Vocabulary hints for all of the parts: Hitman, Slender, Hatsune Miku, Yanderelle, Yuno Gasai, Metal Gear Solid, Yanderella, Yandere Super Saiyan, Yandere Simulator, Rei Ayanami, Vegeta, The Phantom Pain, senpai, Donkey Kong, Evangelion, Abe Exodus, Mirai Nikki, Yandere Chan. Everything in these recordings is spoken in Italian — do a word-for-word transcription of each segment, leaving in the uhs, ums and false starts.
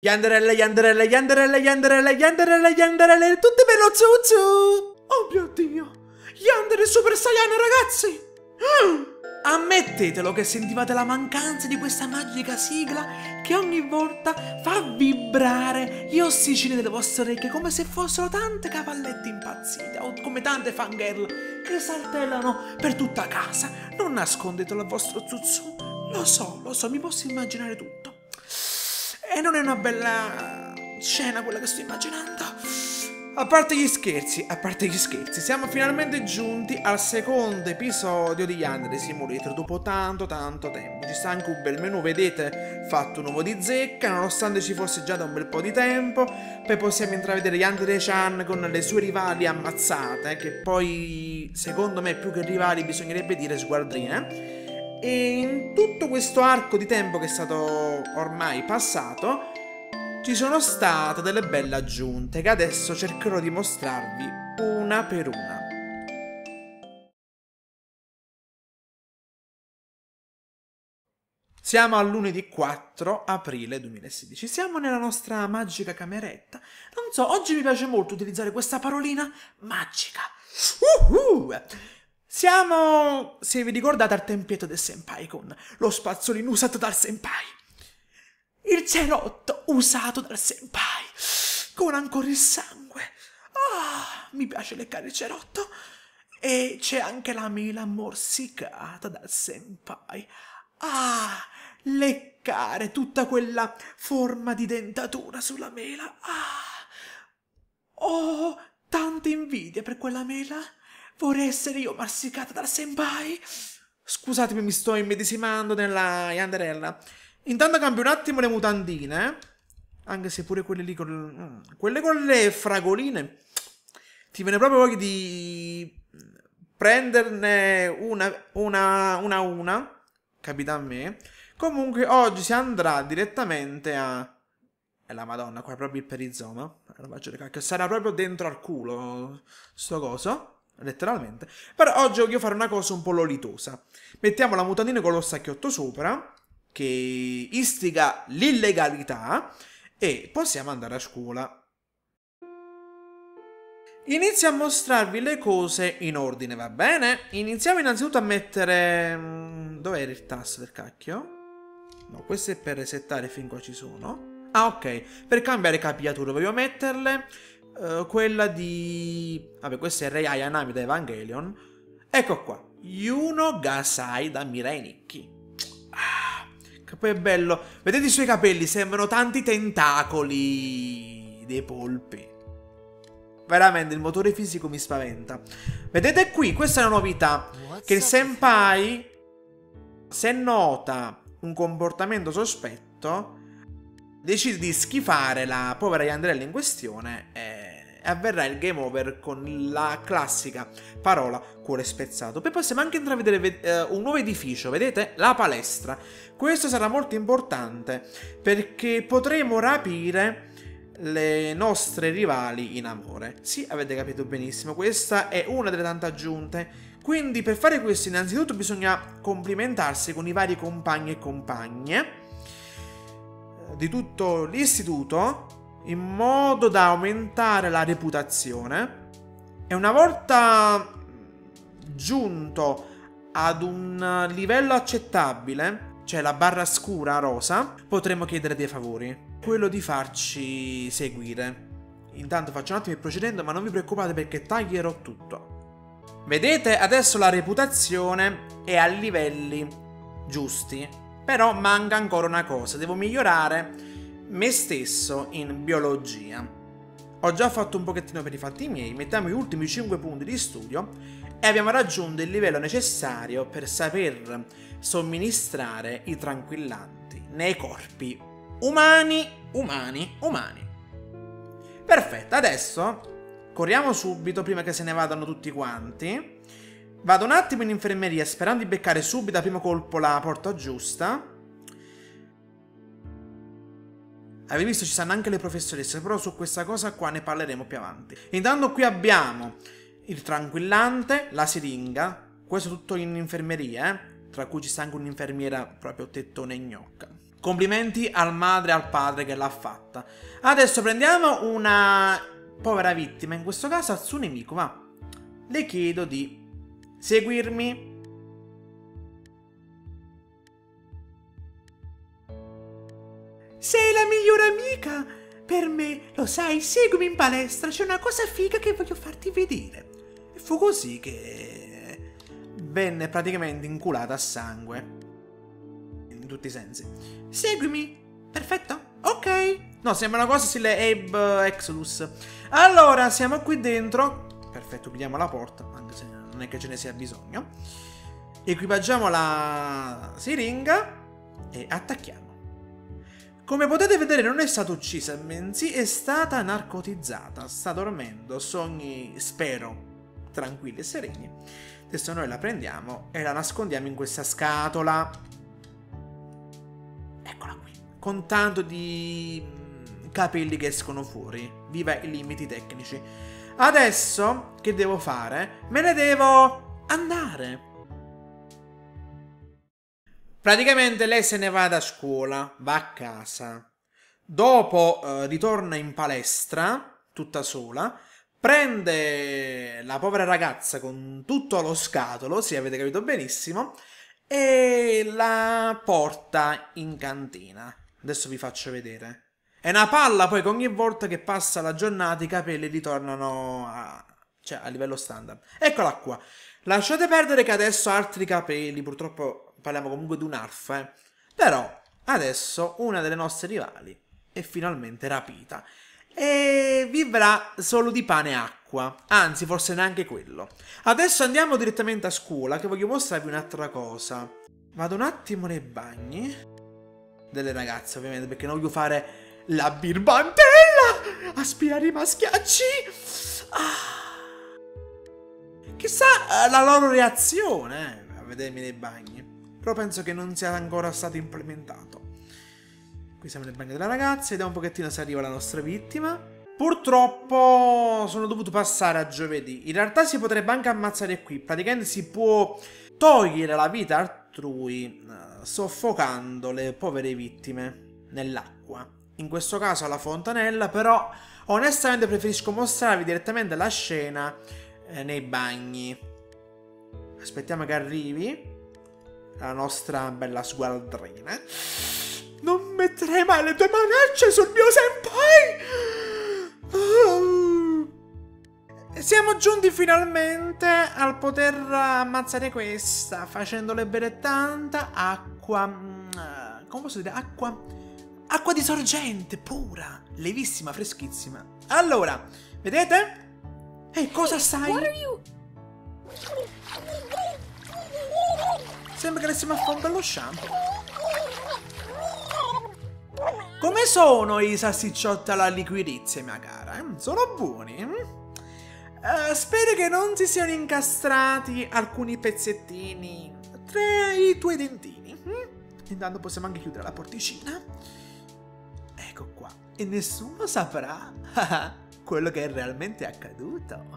Yanderelle, yanderelle, yanderelle, yanderelle, yanderelle, yanderelle, tutte per lo zuzu! Oh mio Dio! Yandere Super Saiyan, ragazzi! Mm. Ammettetelo che sentivate la mancanza di questa magica sigla che ogni volta fa vibrare gli ossicini delle vostre orecchie come se fossero tante cavallette impazzite o come tante fangirl che saltellano per tutta casa. Non nascondetelo al vostro zuzu. Lo so, lo so, mi posso immaginare tutto. E non è una bella scena quella che sto immaginando. A parte gli scherzi, a parte gli scherzi, siamo finalmente giunti al secondo episodio di Yandere Simulator dopo tanto tanto tempo. Ci sta anche un bel menu, vedete, fatto un uovo di zecca, nonostante ci fosse già da un bel po' di tempo. Poi possiamo intravedere Yandere Chan con le sue rivali ammazzate, che poi secondo me più che rivali bisognerebbe dire sguardrine. E in tutto questo arco di tempo che è stato ormai passato ci sono state delle belle aggiunte che adesso cercherò di mostrarvi una per una. Siamo a lunedì quattro aprile duemilasedici, siamo nella nostra magica cameretta. Non so, oggi mi piace molto utilizzare questa parolina magica. Uhuh! Siamo, se vi ricordate, al tempietto del senpai con lo spazzolino usato dal senpai, il cerotto usato dal senpai, con ancora il sangue. Ah, mi piace leccare il cerotto. E c'è anche la mela morsicata dal senpai. Ah, leccare tutta quella forma di dentatura sulla mela. Ah, oh, tanta invidia per quella mela. Vorrei essere io marsicata dal senpai? Scusatemi, mi sto immedesimando nella yanderella. Intanto cambio un attimo le mutandine. Anche se pure quelle lì con... quelle con le fragoline. Ti viene proprio voglia di prenderne una una una una. Capita a me. Comunque oggi si andrà direttamente a... E la madonna, qua è proprio il perizoma. Sarà proprio dentro al culo sto coso. Letteralmente. Però oggi voglio fare una cosa un po' lolitosa. Mettiamo la mutandina con lo sacchiotto sopra, che istiga l'illegalità, e possiamo andare a scuola. Inizio a mostrarvi le cose in ordine, va bene? Iniziamo innanzitutto a mettere... dov'era il tasto del cacchio? No, questo è per resettare, fin qua ci sono. Ah, ok. Per cambiare capigliatura voglio metterle Uh, quella di... vabbè, questa è Rei Ayanami da Evangelion. Ecco qua, Yuno Gasai da Mirai Nikki. Ah, che poi è bello. Vedete i suoi capelli, sembrano tanti tentacoli dei polpi. Veramente, il motore fisico mi spaventa. Vedete qui, questa è una novità. Che il senpai, se nota un comportamento sospetto, decide di schifare la povera Yanderella in questione e avverrà il game over con la classica parola cuore spezzato. Poi possiamo anche intravedere un nuovo edificio, vedete? La palestra. Questo sarà molto importante perché potremo rapire le nostre rivali in amore. Sì, avete capito benissimo, questa è una delle tante aggiunte. Quindi per fare questo innanzitutto bisogna complimentarsi con i vari compagni e compagne di tutto l'istituto in modo da aumentare la reputazione, e una volta giunto ad un livello accettabile, cioè la barra scura rosa, potremo chiedere dei favori, quello di farci seguire. Intanto faccio un attimo il procedendo, ma non vi preoccupate perché taglierò tutto. Vedete, adesso la reputazione è a livelli giusti. Però manca ancora una cosa, devo migliorare me stesso in biologia. Ho già fatto un pochettino per i fatti miei, mettiamo gli ultimi cinque punti di studio e abbiamo raggiunto il livello necessario per saper somministrare i tranquillanti nei corpi umani, umani, umani. Perfetto, adesso corriamo subito prima che se ne vadano tutti quanti. Vado un attimo in infermeria sperando di beccare subito a primo colpo la porta giusta. Avete visto, ci stanno anche le professoresse, però su questa cosa qua ne parleremo più avanti. Intanto qui abbiamo il tranquillante, la siringa, questo tutto in infermeria, eh? Tra cui ci sta anche un'infermiera proprio tettone gnocca. Complimenti al madre e al padre che l'ha fatta. Adesso prendiamo una povera vittima, in questo caso Hatsune Miku, va. Le chiedo di seguirmi. Sei la migliore amica per me, lo sai, seguimi in palestra, c'è una cosa figa che voglio farti vedere. E fu così che venne praticamente inculata a sangue in tutti i sensi. Seguimi, perfetto, ok. No, sembra una cosa stile Abe Exodus. Allora, siamo qui dentro, perfetto, chiudiamo la porta, anche se non è che ce ne sia bisogno. Equipaggiamo la siringa e attacchiamo. Come potete vedere non è stata uccisa, bensì è stata narcotizzata. Sta dormendo, sogni, spero, tranquilli e sereni. Adesso noi la prendiamo e la nascondiamo in questa scatola. Eccola qui. Con tanto di capelli che escono fuori. Viva i limiti tecnici. Adesso che devo fare? Me ne devo andare. Praticamente lei se ne va da scuola, va a casa, dopo eh, ritorna in palestra, tutta sola, prende la povera ragazza con tutto lo scatolo, sì, avete capito benissimo, e la porta in cantina. Adesso vi faccio vedere. È una palla poi che ogni volta che passa la giornata i capelli ritornano a, cioè, a livello standard. Eccola qua. Lasciate perdere che adesso altri capelli, purtroppo... Parliamo comunque di un'arfa, eh. Però adesso una delle nostre rivali è finalmente rapita e vivrà solo di pane e acqua, anzi forse neanche quello. Adesso andiamo direttamente a scuola che voglio mostrarvi un'altra cosa. Vado un attimo nei bagni delle ragazze ovviamente perché non voglio fare la birbantella, aspirare i maschiacci. Ah. Chissà la loro reazione eh, a vedermi nei bagni. Però penso che non sia ancora stato implementato. Qui siamo nel bagno della ragazza. Vediamo un pochettino se arriva la nostra vittima. Purtroppo sono dovuto passare a giovedì. In realtà si potrebbe anche ammazzare qui. Praticamente si può togliere la vita altrui soffocando le povere vittime nell'acqua. In questo caso alla fontanella. Però onestamente preferisco mostrarvi direttamente la scena eh, nei bagni. Aspettiamo che arrivi la nostra bella sgualdrina. Non metterei mai le tue manacce sul mio senpai. Oh. Siamo giunti finalmente al poter ammazzare questa, facendole bere tanta acqua. Come posso dire? Acqua. Acqua di sorgente pura, levissima, freschissima. Allora, vedete? E hey, cosa stai? Sembra che le stiamo affondando lo shampoo. Come sono i salsicciotti alla liquirizia, mia cara? Sono buoni? Uh, spero che non si siano incastrati alcuni pezzettini tra i tuoi dentini. Intanto possiamo anche chiudere la porticina. Ecco qua. E nessuno saprà quello che è realmente accaduto.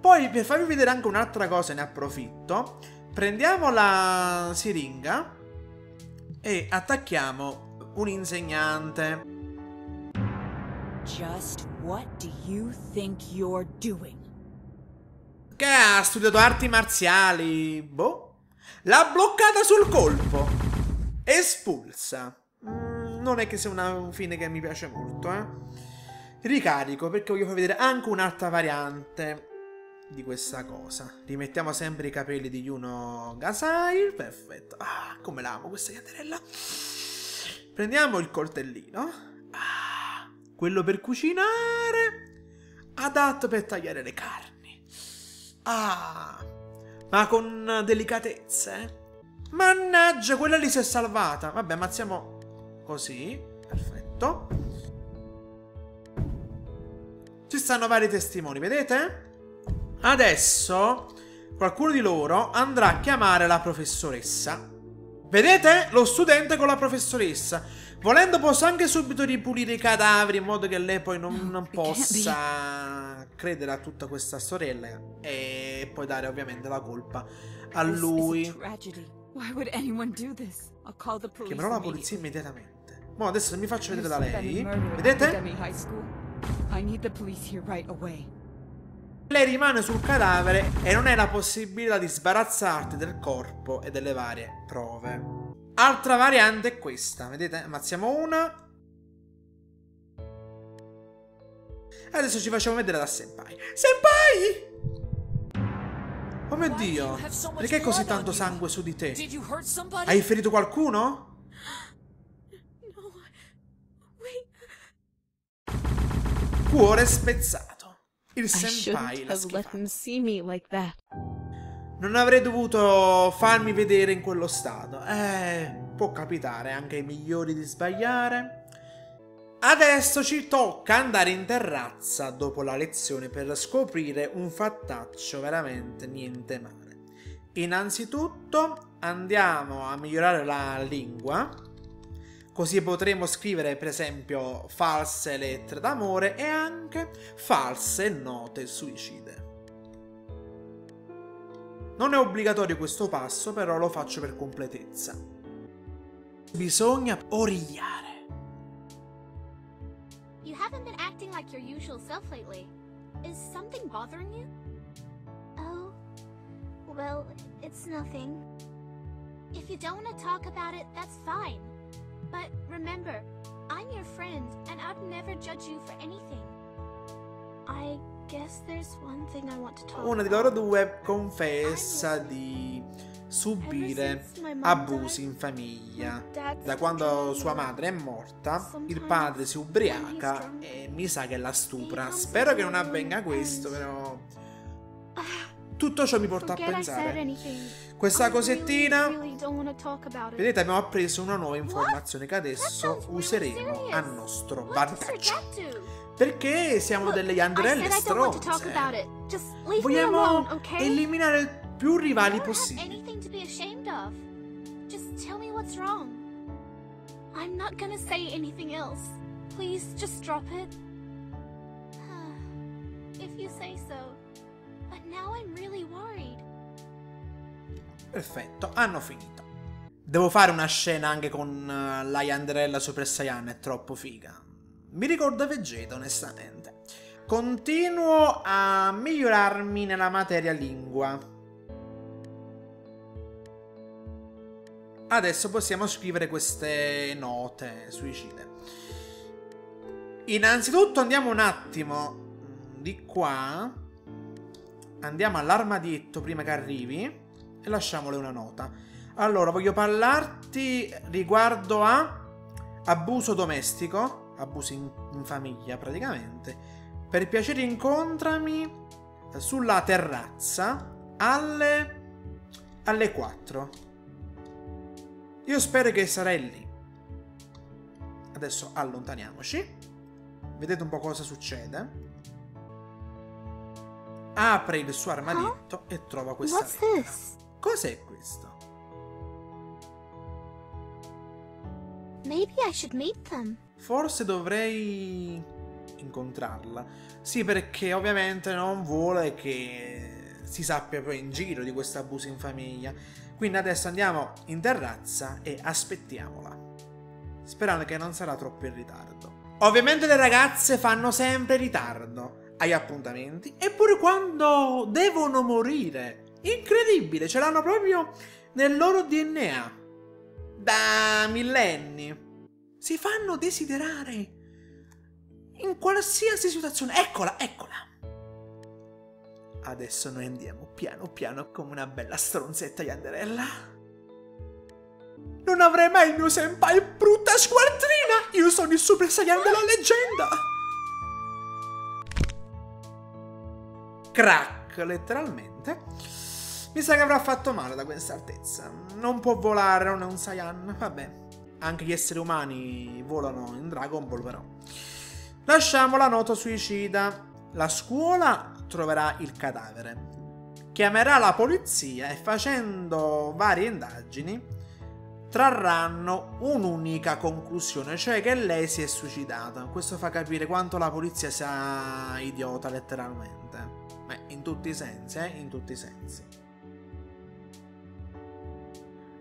Poi, per farvi vedere anche un'altra cosa, ne approfitto. Prendiamo la siringa e attacchiamo un insegnante. Just what do you think you're doing? Che ha studiato arti marziali, boh. L'ha bloccata sul colpo. Espulsa. Mm, non è che sia una fine che mi piace molto, eh. Ricarico perché voglio far vedere anche un'altra variante di questa cosa. Rimettiamo sempre i capelli di Yuno Gasai. Perfetto. Ah, come l'amo questa chiaterella. Prendiamo il coltellino. Ah, quello per cucinare. Adatto per tagliare le carni. Ah, ma con delicatezza, eh? Mannaggia, quella lì si è salvata. Vabbè, ammazziamo così. Perfetto. Ci stanno vari testimoni, vedete? Adesso qualcuno di loro andrà a chiamare la professoressa. Vedete? Lo studente con la professoressa. Volendo posso anche subito ripulire i cadaveri in modo che lei poi non, non possa credere a tutta questa sorella e poi dare ovviamente la colpa a lui. Chiamerò la polizia immediatamente. Mo adesso mi faccio vedere da lei. Vedete? Lei rimane sul cadavere e non hai la possibilità di sbarazzarti del corpo e delle varie prove. Altra variante è questa, vedete? Ammazziamo una. Adesso ci facciamo vedere da Senpai. Senpai! Oh mio Dio, perché così tanto sangue su di te? Hai ferito qualcuno? Cuore spezzato. Il senpai l'ha schifato. Non avrei dovuto farmi vedere in quello stato. Eh, può capitare anche ai migliori di sbagliare. Adesso ci tocca andare in terrazza dopo la lezione per scoprire un fattaccio veramente niente male. Innanzitutto andiamo a migliorare la lingua, così potremo scrivere per esempio false lettere d'amore e anche false note suicide. Non è obbligatorio questo passo, però lo faccio per completezza. Bisogna origliare. You haven't been acting like your usual self lately. Is something bothering you? Oh, well, it's nothing. If you don't want to talk about it, that's fine. But remember, I'm your friend, and I'd never judge you for anything. I guess there's one thing I want to talk about. Una di loro due confessa di subire abusi in famiglia. Da quando sua madre è morta, il padre si ubriaca e mi sa che la stupra. Spero che non avvenga questo, però tutto ciò mi porta a pensare. Questa cosettina, vedete, abbiamo appreso una nuova informazione che adesso useremo a nostro vantaggio, perché siamo delle Yanderelle stronze. Vogliamo eliminare più rivali possibili. Perfetto, hanno finito. Devo fare una scena anche con la Yanderella Super Saiyan, è troppo figa. Mi ricorda Vegeta, onestamente. Continuo a migliorarmi nella materia lingua. Adesso possiamo scrivere queste note suicide. Innanzitutto andiamo un attimo di qua. Andiamo all'armadietto prima che arrivi e lasciamole una nota. Allora, voglio parlarti riguardo a abuso domestico, abusi in, in famiglia praticamente. Per piacere incontrami sulla terrazza alle, alle quattro. Io spero che sarai lì. Adesso allontaniamoci. Vedete un po' cosa succede. Apre il suo armadietto huh? e trova questa lettera. Cos'è questo? Maybe I should meet them. Forse dovrei incontrarla. Sì, perché ovviamente non vuole che si sappia poi in giro di questo abuso in famiglia. Quindi adesso andiamo in terrazza e aspettiamola, sperando che non sarà troppo in ritardo. Ovviamente le ragazze fanno sempre ritardo agli appuntamenti, eppure quando devono morire. Incredibile, ce l'hanno proprio nel loro D N A. Da millenni. Si fanno desiderare in qualsiasi situazione. Eccola, eccola. Adesso noi andiamo piano piano come una bella stronzetta Yanderella. Non avrei mai il mio senpai, brutta squartrina! Io sono il Super Saiyan della leggenda! Crack, letteralmente. Mi sa che avrà fatto male da questa altezza. Non può volare, non è un Saiyan. Vabbè, anche gli esseri umani volano in Dragon Ball, però. Lasciamo la nota suicida. La scuola troverà il cadavere, chiamerà la polizia e facendo varie indagini trarranno un'unica conclusione, cioè che lei si è suicidata. Questo fa capire quanto la polizia sia idiota, letteralmente. Beh, in tutti i sensi, eh? In tutti i sensi.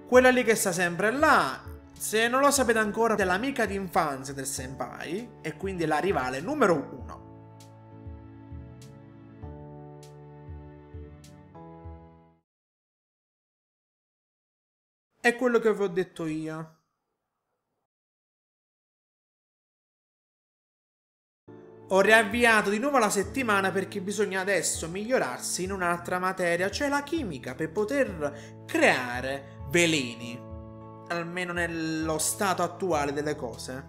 Quella lì che sta sempre là, se non lo sapete ancora, è l'amica d'infanzia del senpai e quindi la rivale numero uno. È quello che vi ho detto io. Ho riavviato di nuovo la settimana perché bisogna adesso migliorarsi in un'altra materia, cioè la chimica, per poter creare veleni, almeno nello stato attuale delle cose.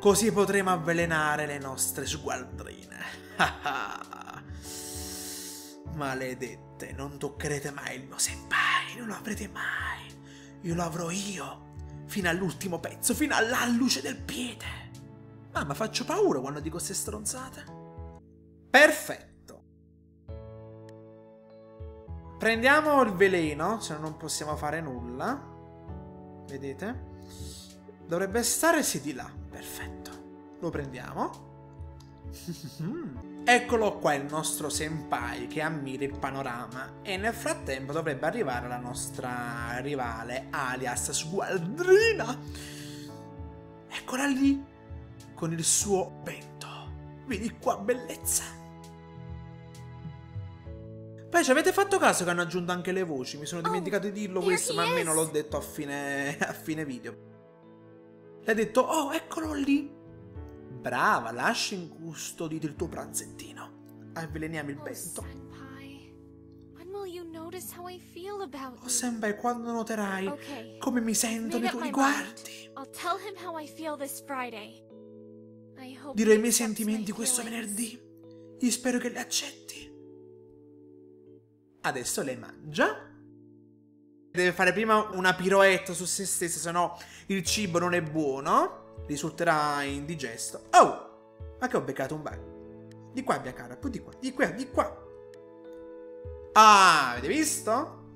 Così potremo avvelenare le nostre sgualdrine. Maledette, non toccherete mai il mio senpai, non lo avrete mai. Io lo avrò io, fino all'ultimo pezzo, fino all'alluce del piede. Mamma, faccio paura quando dico queste stronzate. Perfetto. Prendiamo il veleno, se no non possiamo fare nulla. Vedete? Dovrebbe stare sì di là. Perfetto. Lo prendiamo. Eccolo qua il nostro senpai che ammira il panorama. E nel frattempo dovrebbe arrivare la nostra rivale, alias sgualdrina. Eccola lì, con il suo vento. Vieni qua, bellezza. Poi ci avete fatto caso che hanno aggiunto anche le voci? Mi sono dimenticato di dirlo questo, ma almeno l'ho detto a fine, a fine video. L'hai detto, oh, eccolo lì. Brava, lascia incustodito il tuo pranzettino. Avveleniamo il vento. Oh, senpai, quando noterai come mi sento nei tuoi riguardi? Dirò i miei sentimenti questo venerdì. Io spero che li accetti. Adesso lei mangia. Deve fare prima una piroetta su se stessa, sennò il cibo non è buono, risulterà indigesto. Oh! Ma che ho beccato un bug. Di qua, mia cara, poi di qua, di qua, di qua. Ah, avete visto?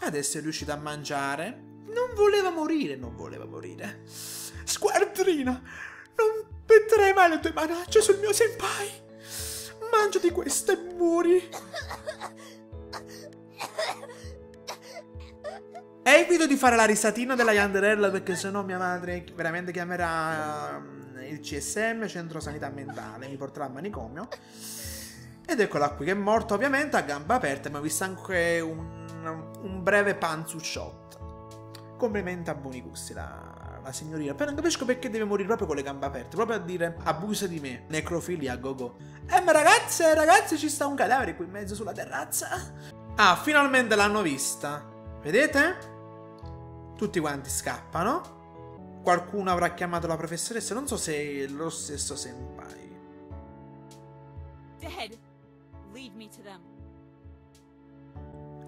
Adesso è riuscita a mangiare. Non voleva morire, non voleva morire. Sgualdrina, non metterai mai le tue manacce sul mio senpai. Mangia di questo e muori. Evito di fare la risatina della Yanderella perché sennò mia madre veramente chiamerà il C S M, Centro Sanità Mentale, mi porterà al manicomio. Ed eccola qui che è morta ovviamente a gamba aperta, ma ho visto anche un, un breve panzu shot. Complimenti a buoni gusti la, la signorina, però non capisco perché deve morire proprio con le gambe aperte, proprio a dire abusa di me, necrofilia go go. Eh, ma ragazze, ragazze, ci sta un cadavere qui in mezzo sulla terrazza. Ah, finalmente l'hanno vista. Vedete? Tutti quanti scappano. Qualcuno avrà chiamato la professoressa. Non so se è lo stesso senpai. Dead. Lead me to them.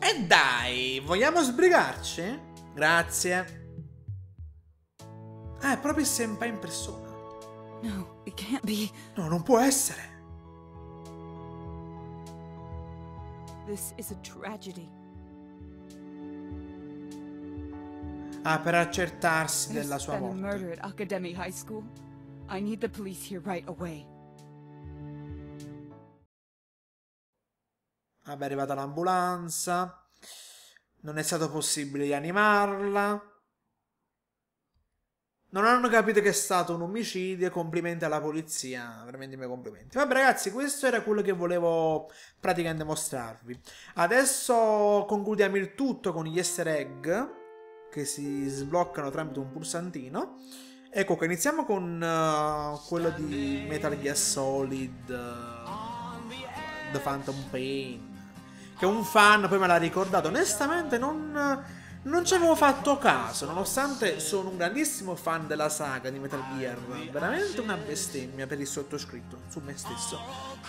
E dai, vogliamo sbrigarci? Grazie. Ah, è proprio il senpai in persona. No, it can't be. No, non può essere. This is a tragedy. Ah, per accertarsi della sua morte. There's been a murder at Academy High School. I need the police here right away. Ah, beh, è arrivata l'ambulanza. Non è stato possibile rianimarla. Non hanno capito che è stato un omicidio. Complimenti alla polizia, veramente i miei complimenti. Vabbè ragazzi, questo era quello che volevo praticamente mostrarvi. Adesso concludiamo il tutto con gli easter egg che si sbloccano tramite un pulsantino. Ecco che iniziamo con uh, quello di Metal Gear Solid, uh, The Phantom Pain, che un fan poi me l'ha ricordato. Onestamente non... Non ci avevo fatto caso, nonostante sono un grandissimo fan della saga di Metal Gear. Veramente una bestemmia per il sottoscritto, su me stesso.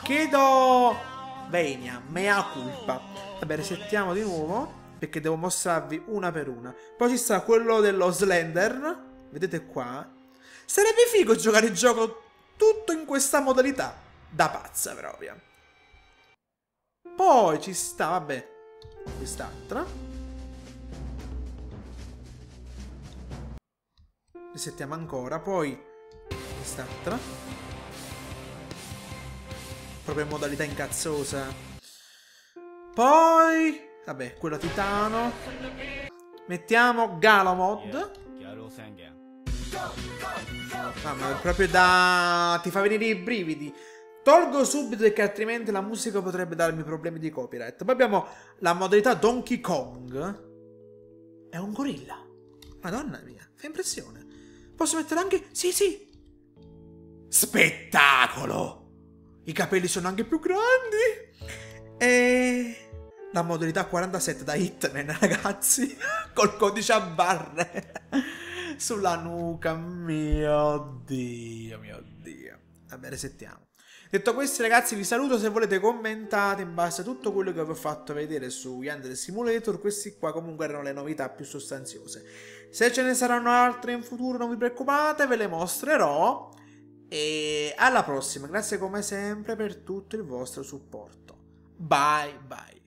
Chiedo venia, mea culpa. Vabbè, resettiamo di nuovo perché devo mostrarvi una per una. Poi ci sta quello dello Slender, vedete qua. Sarebbe figo giocare il gioco tutto in questa modalità, da pazza proprio. Poi ci sta, vabbè, quest'altra. Risettiamo ancora, poi quest'altra. Proprio in modalità incazzosa. Poi Vabbè, quello titano. Mettiamo Galomod. Ah, ma è proprio da... ti fa venire i brividi. Tolgo subito perché altrimenti la musica potrebbe darmi problemi di copyright. Poi abbiamo la modalità Donkey Kong. È un gorilla. Madonna mia, fa impressione. Posso mettere anche... sì, sì. Spettacolo! I capelli sono anche più grandi. E... la modalità quarantasette da Hitman, ragazzi. Col codice a barre. Sulla nuca. Mio Dio, mio Dio. Vabbè, resettiamo. Detto questo, ragazzi, vi saluto. Se volete commentate in base a tutto quello che vi ho fatto vedere su Yandere Simulator. Questi qua comunque erano le novità più sostanziose. Se ce ne saranno altre in futuro, non vi preoccupate, ve le mostrerò. E alla prossima. Grazie come sempre per tutto il vostro supporto. Bye, bye.